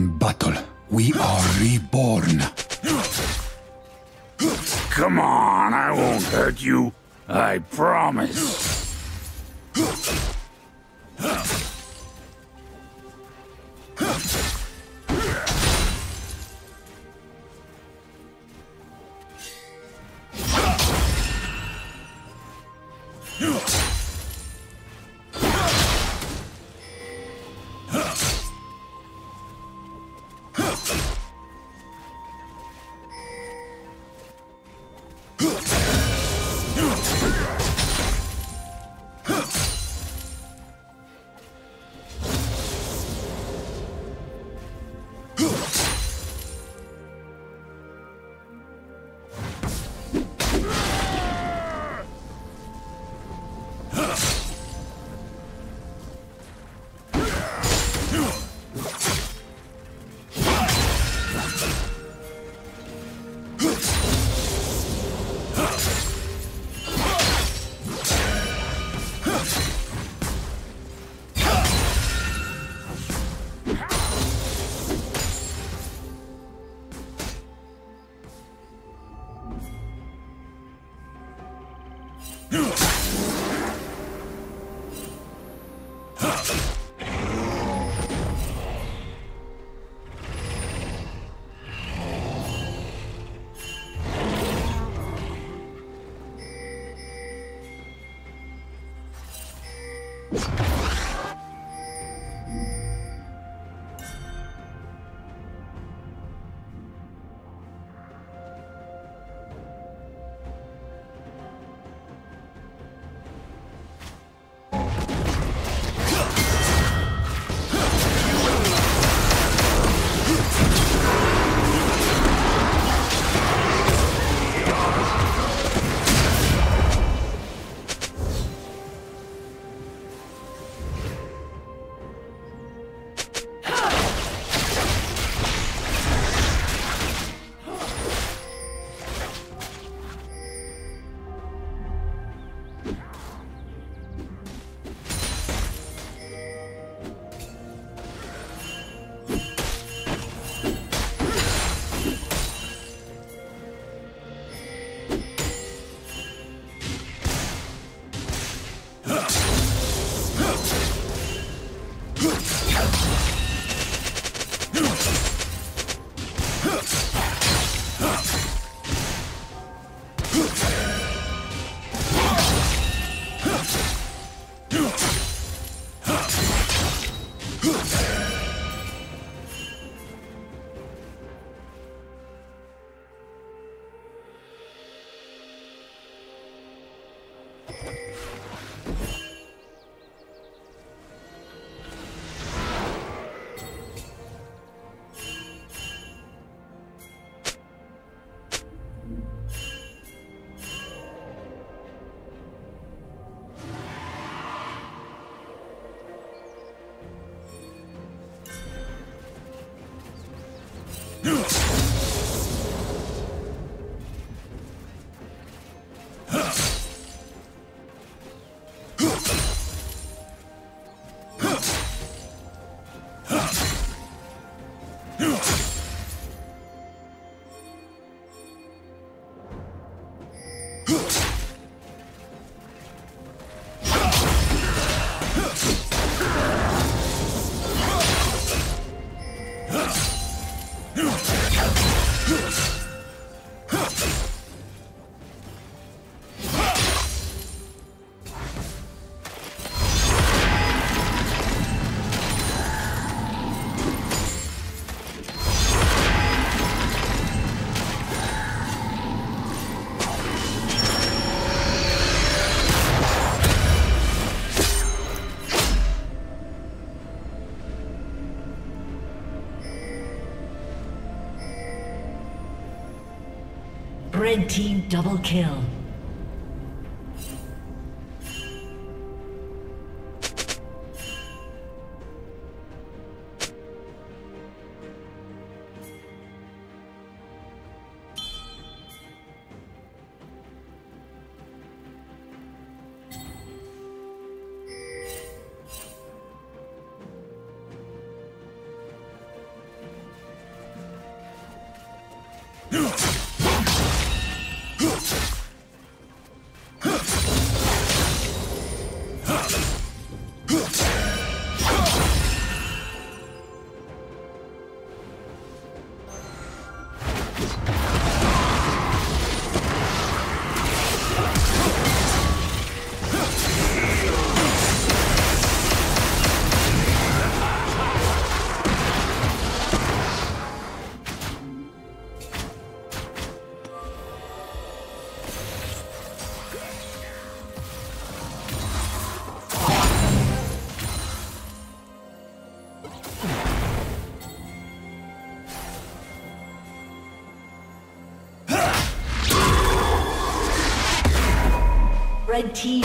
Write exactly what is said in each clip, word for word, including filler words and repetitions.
in battle, we are reborn. Come on, I won't hurt you. I promise. Red team double kill. Red team.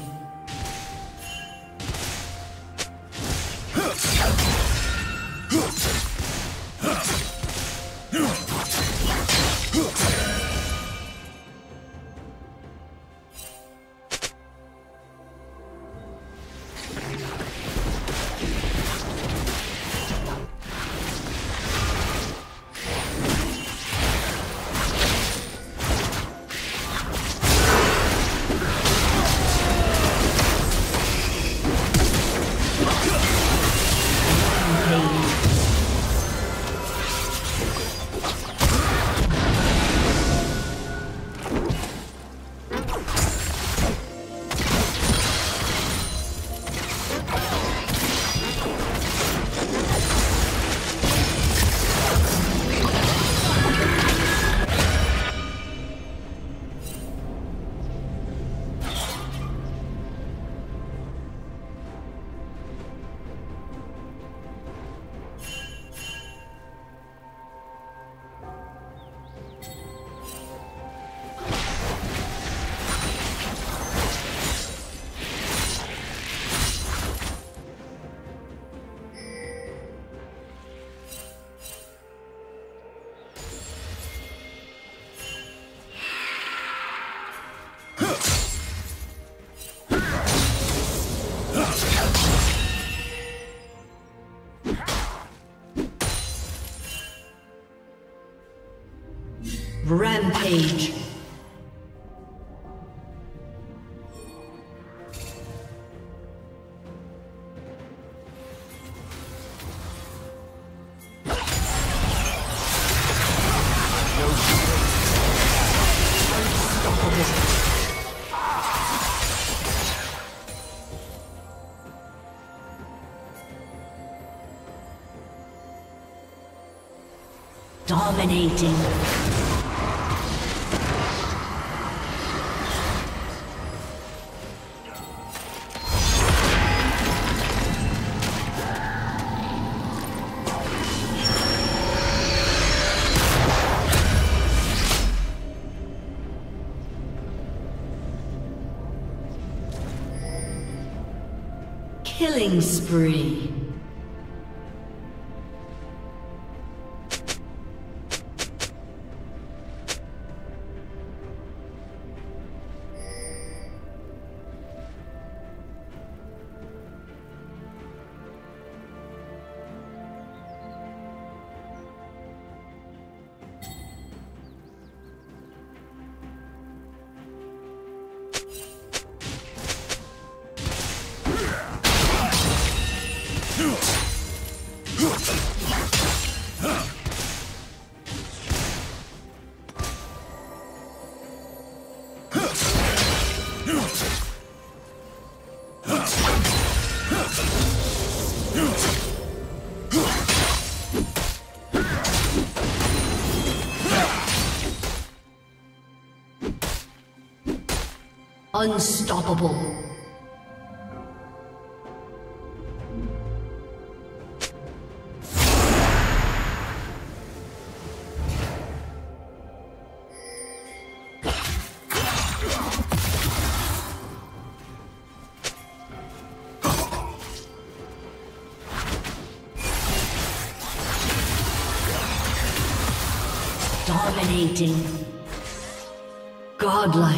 Rampage. Dominating. Killing spree. Unstoppable. Dominating. Godlike.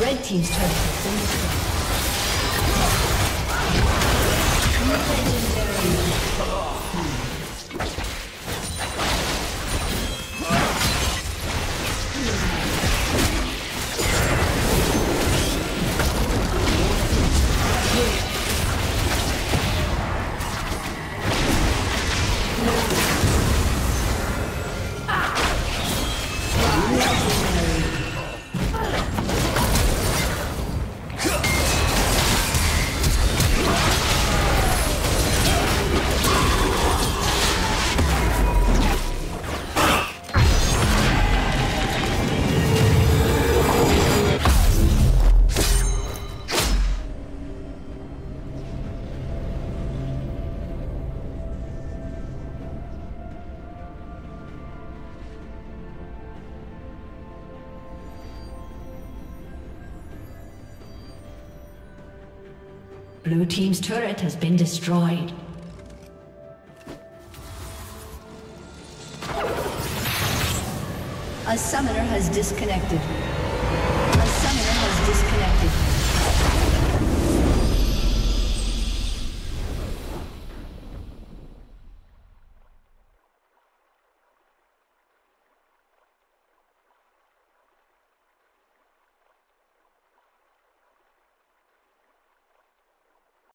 Red team's turret has been destroyed. Blue team's turret has been destroyed. A summoner has disconnected. A summoner has disconnected.